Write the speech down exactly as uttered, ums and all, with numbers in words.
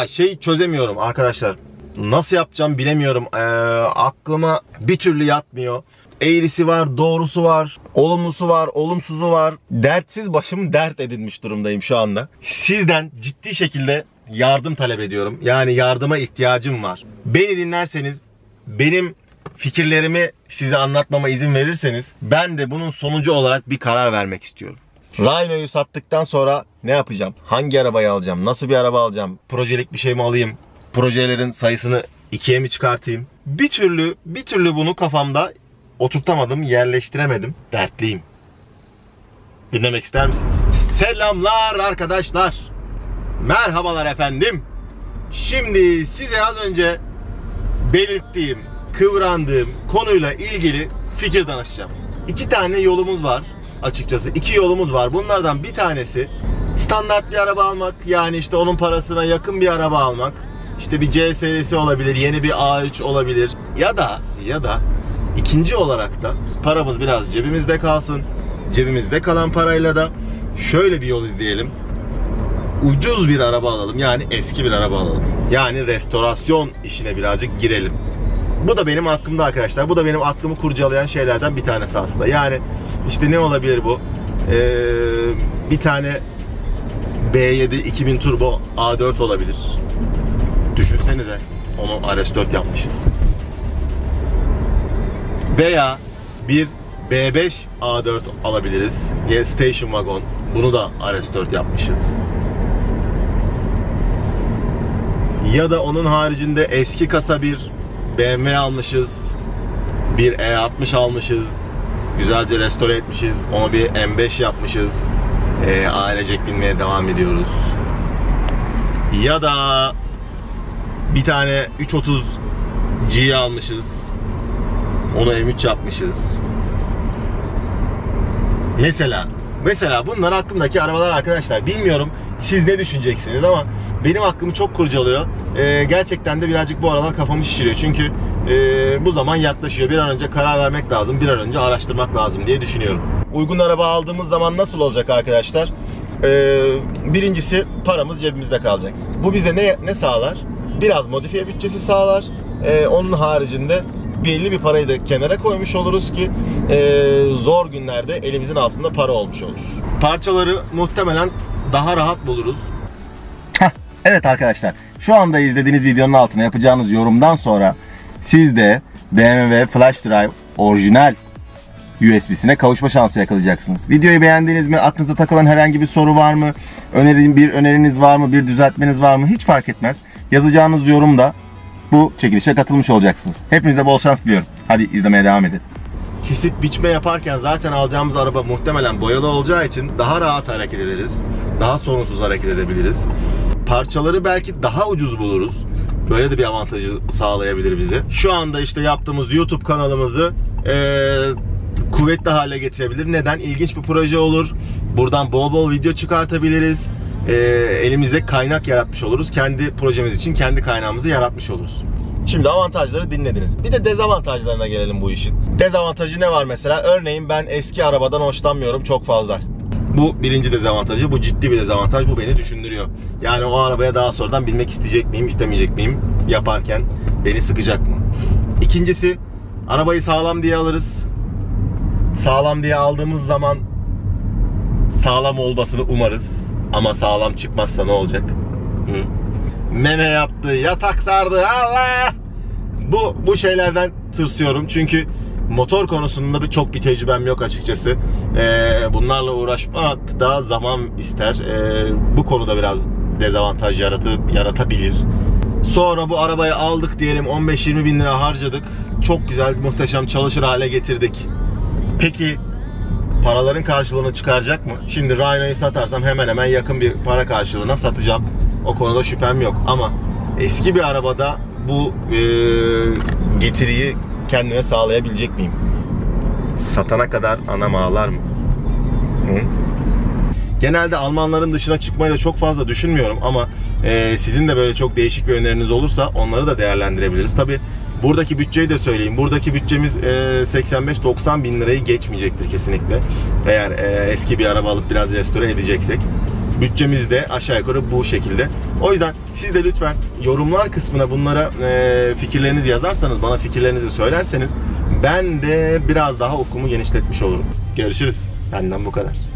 Ya şey çözemiyorum arkadaşlar. Nasıl yapacağım bilemiyorum. Ee, aklıma bir türlü yatmıyor. Eğrisi var, doğrusu var, olumlusu var, olumsuzu var. Dertsiz başımı dert edinmiş durumdayım şu anda. Sizden ciddi şekilde yardım talep ediyorum. Yani yardıma ihtiyacım var. Beni dinlerseniz, benim fikirlerimi size anlatmama izin verirseniz, ben de bunun sonucu olarak bir karar vermek istiyorum. Rhino'yu sattıktan sonra ne yapacağım? Hangi arabayı alacağım? Nasıl bir araba alacağım? Projelik bir şey mi alayım? Projelerin sayısını ikiye mi çıkartayım? Bir türlü, bir türlü bunu kafamda oturtamadım, yerleştiremedim. Dertliyim. Dinlemek ister misiniz? Selamlar arkadaşlar. Merhabalar efendim. Şimdi size az önce belirttiğim, kıvrandığım konuyla ilgili fikir danışacağım. İki tane yolumuz var. Açıkçası iki yolumuz var. Bunlardan bir tanesi standart bir araba almak. Yani işte onun parasına yakın bir araba almak. İşte bir C serisi olabilir, yeni bir A üç olabilir. Ya da, ya da ikinci olarak da paramız biraz cebimizde kalsın. Cebimizde kalan parayla da şöyle bir yol izleyelim. Ucuz bir araba alalım. Yani eski bir araba alalım. Yani restorasyon işine birazcık girelim. Bu da benim aklımda arkadaşlar. Bu da benim aklımı kurcalayan şeylerden bir tanesi aslında. Yani işte ne olabilir bu? Ee, bir tane B yedi iki bin Turbo A dört olabilir. Düşünsenize. Onu R S dört yapmışız. Veya bir B beş A dört alabiliriz. Yani Station Wagon. Bunu da R S dört yapmışız. Ya da onun haricinde eski kasa bir B M W almışız, bir E altmış almışız, güzelce restore etmişiz, onu bir M beş yapmışız, e, ailecek binmeye devam ediyoruz. Ya da bir tane üç otuz G almışız, onu M üç yapmışız. Mesela, mesela bunlar aklımdaki arabalar arkadaşlar. Bilmiyorum siz ne düşüneceksiniz ama benim aklımı çok kurcalıyor. Ee, gerçekten de birazcık bu aralar kafamı şişiriyor. Çünkü e, bu zaman yaklaşıyor. Bir an önce karar vermek lazım. Bir an önce araştırmak lazım diye düşünüyorum. Uygun araba aldığımız zaman nasıl olacak arkadaşlar? Ee, birincisi paramız cebimizde kalacak. Bu bize ne, ne sağlar? Biraz modifiye bütçesi sağlar. Ee, onun haricinde belli bir parayı da kenara koymuş oluruz ki e, zor günlerde elimizin altında para olmuş olur. Parçaları muhtemelen daha rahat buluruz. Evet arkadaşlar, şu anda izlediğiniz videonun altına yapacağınız yorumdan sonra siz de B M W Flash Drive orijinal U S B'sine kavuşma şansı yakalayacaksınız. Videoyu beğendiniz mi? Aklınıza takılan herhangi bir soru var mı? Önerin, bir öneriniz var mı? Bir düzeltmeniz var mı? Hiç fark etmez. Yazacağınız yorumda bu çekilişe katılmış olacaksınız. Hepinize bol şans diliyorum. Hadi izlemeye devam edin. Kesit biçme yaparken zaten alacağımız araba muhtemelen boyalı olacağı için daha rahat hareket ederiz. Daha sorunsuz hareket edebiliriz. Parçaları belki daha ucuz buluruz. Böyle de bir avantajı sağlayabilir bize. Şu anda işte yaptığımız YouTube kanalımızı ee, kuvvetli hale getirebilir. Neden? İlginç bir proje olur. Buradan bol bol video çıkartabiliriz. E, elimizde kaynak yaratmış oluruz. Kendi projemiz için kendi kaynağımızı yaratmış oluruz. Şimdi avantajları dinlediniz. Bir de dezavantajlarına gelelim bu işin. Dezavantajı ne var mesela? Örneğin ben eski arabadan hoşlanmıyorum çok fazla. Bu birinci dezavantajı, bu ciddi bir dezavantaj, bu beni düşündürüyor. Yani o arabaya daha sonradan binmek isteyecek miyim, istemeyecek miyim, yaparken beni sıkacak mı? İkincisi, arabayı sağlam diye alırız. Sağlam diye aldığımız zaman sağlam olmasını umarız. Ama sağlam çıkmazsa ne olacak? Hı? Meme yaptı, yatak sardı, Allah! Bu, bu şeylerden tırsıyorum çünkü motor konusunda bir, çok bir tecrübem yok açıkçası. Ee, bunlarla uğraşmak da zaman ister. Ee, bu konuda biraz dezavantaj yaratı, yaratabilir. Sonra bu arabayı aldık diyelim, on beş yirmi bin lira harcadık. Çok güzel, muhteşem, çalışır hale getirdik. Peki paraların karşılığını çıkaracak mı? Şimdi Rhino'yu satarsam hemen hemen yakın bir para karşılığına satacağım. O konuda şüphem yok ama eski bir arabada bu e, getiriyi kendime sağlayabilecek miyim? Satana kadar anam ağlar mı? Hı? Genelde Almanların dışına çıkmayı da çok fazla düşünmüyorum ama e, sizin de böyle çok değişik bir öneriniz olursa onları da değerlendirebiliriz. Tabi buradaki bütçeyi de söyleyeyim. Buradaki bütçemiz e, seksen beş doksan bin lirayı geçmeyecektir kesinlikle. Eğer e, eski bir araba alıp biraz restore edeceksek. Bütçemiz de aşağı yukarı bu şekilde. O yüzden siz de lütfen yorumlar kısmına bunlara e, fikirlerinizi yazarsanız, bana fikirlerinizi söylerseniz ben de biraz daha ufkumu genişletmiş olurum. Görüşürüz. Benden bu kadar.